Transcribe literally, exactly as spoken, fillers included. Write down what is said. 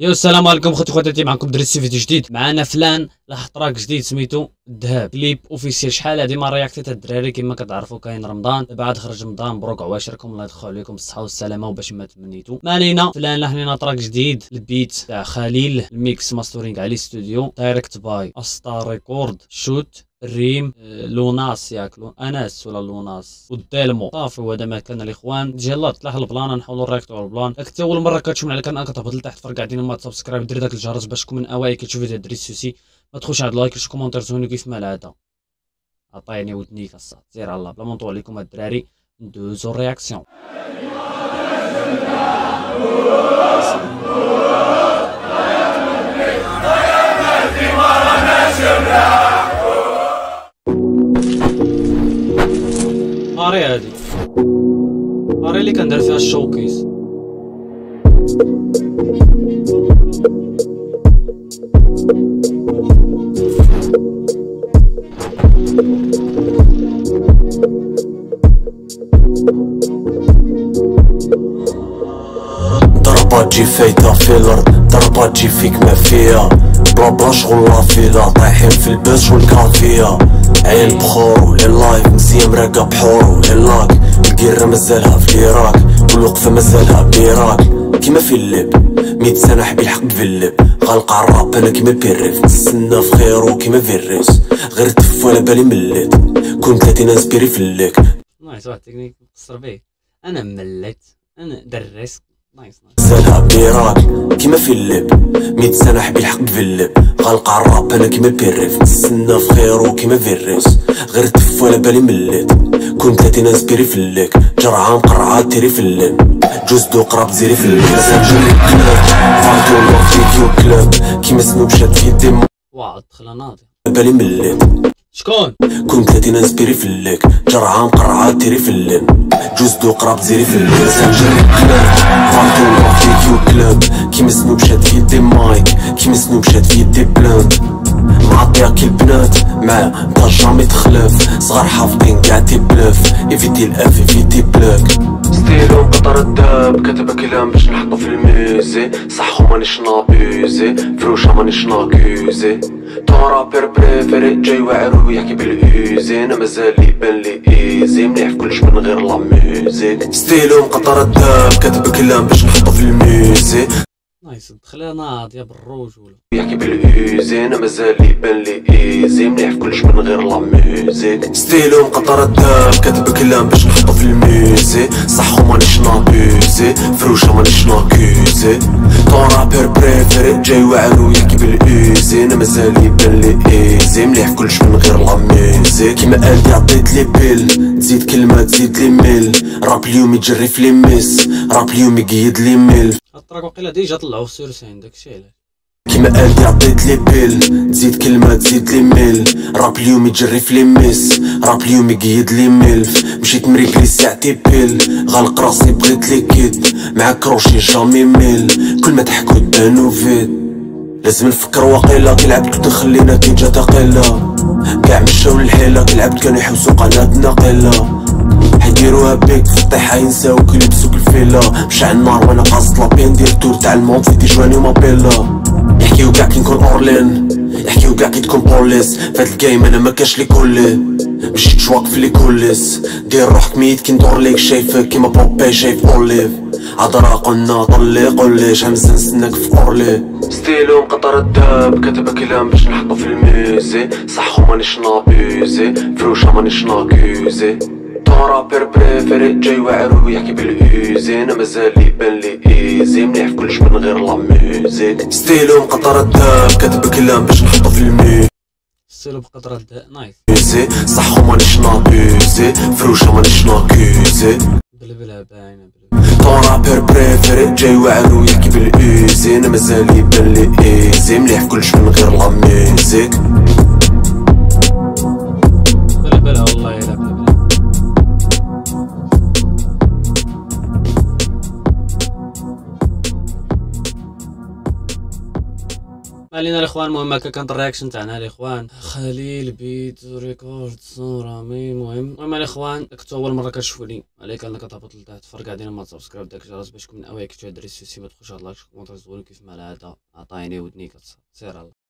يا السلام عليكم خوتي خواتاتي، معكم دريس فيديو جديد. معنا فلان لاح تراك جديد سميتو الذهاب كليب اوفيسيال. شحال هادي ما رياكتيت الدراري، كما كتعرفوا كاين رمضان بعد خرج رمضان مبروك عواشركم، الله يدخل عليكم بالصحه والسلامه وباش ما تمنيتو. ما علينا، فلان لاح لينا تراك جديد البيت تاع خليل، الميكس ماسترينغ علي ستوديو، دايركت باي استار ريكورد، شوت الريم لوناس، ياك اناس ولا لوناس، والدالمو صافي. وهذا ما كان الاخوان. يلاه طلع البلان، نحاولوا نريكتو على البلان. داك حتى اول مره كتشوفنا على كان كتهبط لتحت، فرقع دينا ما تسبسكرايب، دير داك الجرس باش تكون من اوائل كتشوف فيديو دريس سوسي. ما تدخلش عند لايك وش كومونتير زوني كيف ما العاده، عطيني ودنيك الصاد سير على الله. بلا ما نطول عليكم الدراري، ندوزو الرياكسيون. قاري هادي، قاري اللي كندير فيها الشوكيز. ضربات جي فايتة في الأرض، ضربات جي فيك ما فيها، بلا بلا شغل لافيلا، طايحين في الباس والكافية. عين بخور لللايف نسية مراقة بحور وللاك، القيرة مازالها في العراق والوقفة مازالها بيراك. كيما في اللب ميت سنة حبي الحق تفلب، غلقع الراب أنا كيما بيريف، تستنى في خيرو كيما فيروس، غير تف وعلى بالي مليت، كون تلاتين انسبيري في الليك. نايس، واحد التكنيك مقصر بيه، أنا مليت، أنا دريس. مازالها بيراك كيما في اللب، ميت سنة حبي الحق تفلب، غلقع الراب أنا كيما بيريف، تستنى في خيرو كيما فيروس، غير تف وعلى بالي مليت، كون تلاتين انسبيري في الليك، جرعة مقرعة تيري في الليل. جوز دو قراب زيري في السجل كلاب، فاضي والله فيديو كلاب، كيما سنوب شاد في يدي واعد دخلها ناضي بالي مليت. شكون؟ كون تلاتين انسبيري في الليك، جرعة مقرعة تيري في الليل، جوز دو قراب زيري في السجل كلاب، فاضي والله فيديو كلاب، كيما سنوب شاد في يدي مايك، كيما سنوب شاد في يدي بلانت، معطياك البنات معاه مبقاش جامي تخلف، صغار حافظين كاع تي بلوف، ايفيتي الاف ايفيتي بلوك. ستيلو قطر الداب كتب كلام باش نحطو في الميوزي، صحو مانيش نابيوزي، فروشة مانيش ناكوزي، طون رابير بريفيري جاي واعر ويحكي بالأوزي، أنا مازال لي بان لي إيزي، مليح في كلش من غير لا ميوزيك. ستيلو مقطر الداب كتب كلام باش نحطو في الميوزي. نايس، دخلها ناضية بالرجولة. يحكي بالأوزي، أنا مازال لي بان لي إيزي، مليح في كلش من غير لا ميوزيك. ستيلو مقطر الداب كتب كلام باش نحطو في الميوزي، صحو مانيش نابيوزي، فروشة مانيش ناكوزي، طون رابير بريفيري جاي واعر ويحكي بالأوزي، أنا مازال يبان لي إيزي، مليح في كلش من غير لا ميوزيك. كيما قالتي عطيت لي بيل، تزيد كلمة تزيد لي ميل، راب اليوم يجري في لي ميس، راب اليوم يقيد لي ميل. التراك وقيلا ديجا طلعو في سورسين، داكشي علاش. كيما قالتي عطيت لي بيل، تزيد كلمة تزيد لي ميل، راب اليوم يجري في لي ميس، راب اليوم يقيد لي ميلف، مشيت مريكلي ساعتي بيل، غلق راسي بغيت لي كيد، معاك روشي جامي ميل، كل ما تحكو دانو فيد، لازم نفكر واقيلا، كي لعبت كنت نخلينا كي جا تقيلا، كاع مشاو للحيلة، كي لعبت كانو يحوسو قناتنا قيلة، حيديروها بيك في الطيحة ينساوك يلبسوك الفيلا، مشا على النار وانا قاصد لابين، ندير التور تاع الموند في تيجواني ومابيلا، يحكيو كاع كي نكون اورلين، يحكيو كاع كي تكون بوليس، فهاد الجيم انا مكانش لي كولي، مشيت شواق في لي كوليس، دير روحك ميت كي ندور ليك، شايفك كيما بوبي شايف اوليف، عذرا قلنا طلي قولي، شحال مزال نستناك في اورلي. ستيلو مقطر الذهب كتب كلام باش نحطو في الميوزي، صحو مانيش نابيوزي، فروشة مانيش ناكوزي، طون رابير بريفيري جاي واعر ويحكي بالأوزي، أنا مازال يبان لي إيزي، مليح في كلش من غير لا ميوزيك. ستيلو مقطر الذهب كتب كلام باش نحطو في الميوزي، ستيلو مقطر الذهب نايس، صحو مانيش نابيوزي، فروشة مانيش ناكوزي، بلبلها باينة بلبلها، طون رابير بريفيري جاي واعر ويحكي بالأوزي، أنا مازال يبان لي إيزي، مليح في كلش من غير لا ميوزيك. بلبلها والله إلا بلبلها. خلينا الاخوان. المهم هكا كانت الرياكشن تاعنا الاخوان. خليل بيت ريكورد صوره مي مهم. المهم الاخوان كنتو اول مره كتشوفوني عليك انا كتهبط لتحت، فرق علينا ما تسبسكرايب داك الجرس باش تكون من اوايا كنتو دريس سوسي، ما تبقاوش على لايك كومونتير زوين كيف ما هذا عطايني ودني كتصير.